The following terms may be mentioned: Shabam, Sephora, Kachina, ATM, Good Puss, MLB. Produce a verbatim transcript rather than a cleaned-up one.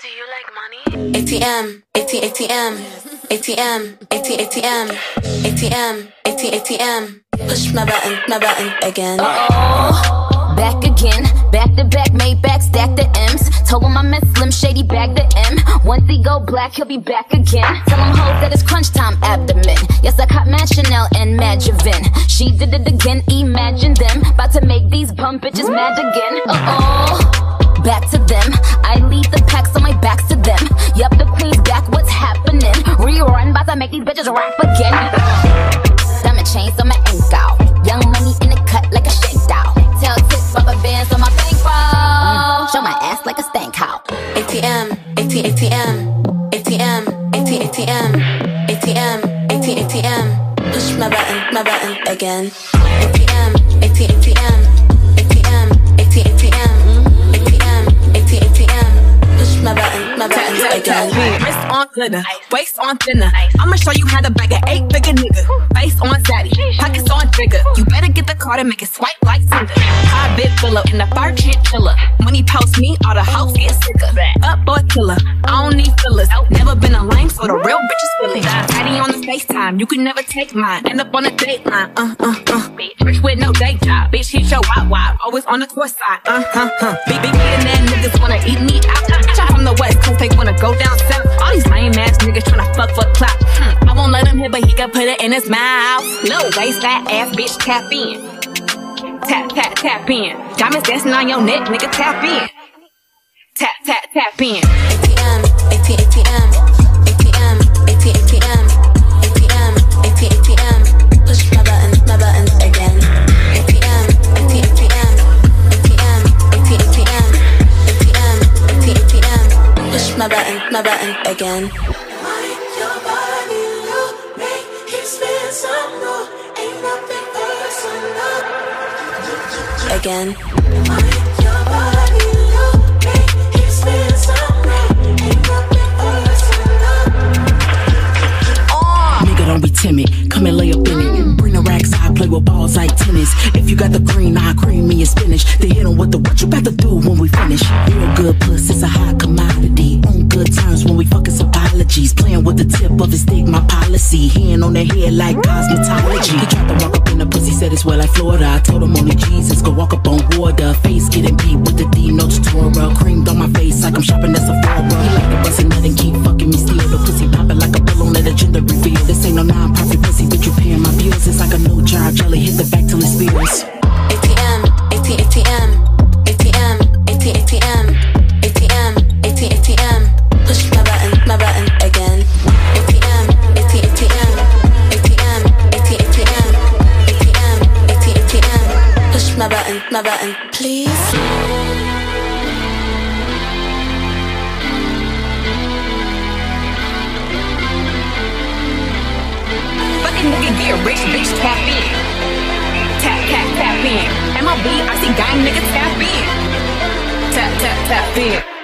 Do you like money? A T M, A T M, A T M, A T M, A T M, A T M. Push my button, my button again. Uh-oh. Back again, back to back, made back, stack the M's. Told him I met Slim Shady, bag the M. Once he go black, he'll be back again. Tell him hoes that it's crunch time abdomen. Yes, I caught Mad Chanel and Mad Javin. She did it again, imagine them. About to make these bum bitches mad again. Uh-oh. Back to them, I lead the packs on my backs to them. Yup, the queen's back, what's happening? Rerun, bout to make these bitches rap again. Diamond chains on my ankle, young money in the cut like a shakedown. Tell tips, rubber bands on my bankroll. Show my ass like a stank hoe. A T M, A T M, A T M, A T M, A T M, A T M, A T M. Push my button, my button again. A T M, A T M, A T M, A T M, A T M. My button, my button again. Wrist on glitter, waist on thinner. I'ma show you how to bag an eight-figure nigga. Face on daddy, pockets on trigger. You better get the card and make it swipe like Tinder. I bit pillow in the fire shit chiller. Money post me, all the hoes get sicker. Up boy killer, I don't need fillers. Never been a lame, so the real bitch is feeling. Daddy on the FaceTime, you can never take mine. End up on a date line, uh uh uh. Rich with no day job, bitch hit your wop wop. Always on the court side, uh huh huh. Big big millionaire niggas wanna eat me out. From the west, cause they wanna go down south. All these lame ass niggas tryna fuck for clout. Hmm, I won't let him hit, but he can put it in his mouth. Little waist, that ass bitch, tap in. Tap, tap, tap in. Diamonds dancing on your neck, nigga, tap in. Tap, tap, tap in. A T M, A T M, A T M, A T M, A T M, A T M, A T M, A T M. Push my button, my button again. A T M, A T M, A T M, A T M, A T M, A T M, A T M. Push my button, my button again. Mind your body, look, make him spend some more. Ain't nothing personal. Again. Mind your body, look, make him spend some more. Ain't nothing personal. Oh. Nigga, don't be timid. Come and lay up in it. Bring the racks, I play with balls like tennis. If you got the green, I cream me and spinach. Then hit 'em with the what you about to do when we finish. Real good puss, it's a high commodity. When we fuck his apologies, playing with the tip of his dick, my policy. Hand on the head like cosmetology. He tried to walk up in the pussy, said it's wet like Florida. I told him only Jesus could walk up on water. Face getting beat with the D, no tutorial. Creamed on my face like I'm shopping at Sephora. He like to bust a nut and keep fucking me steal. The pussy popping like a balloon at a gender reveal. This ain't no non-profit pussy, but you paying my bills. It's like a new job, jelly hit the back till it spills. A T M, A T M, A T M, A T M, A T M, A T M, A T M, A T M. Push my button, my button again. A T M, A T M, A T M, A T M, A T M, A T M, A T M. Push my button, my button, please. Fucking nigga get rich, bitch, tap in. Tap, tap, tap in. M L B, I see gang niggas tap in. Tap, tap, tap in.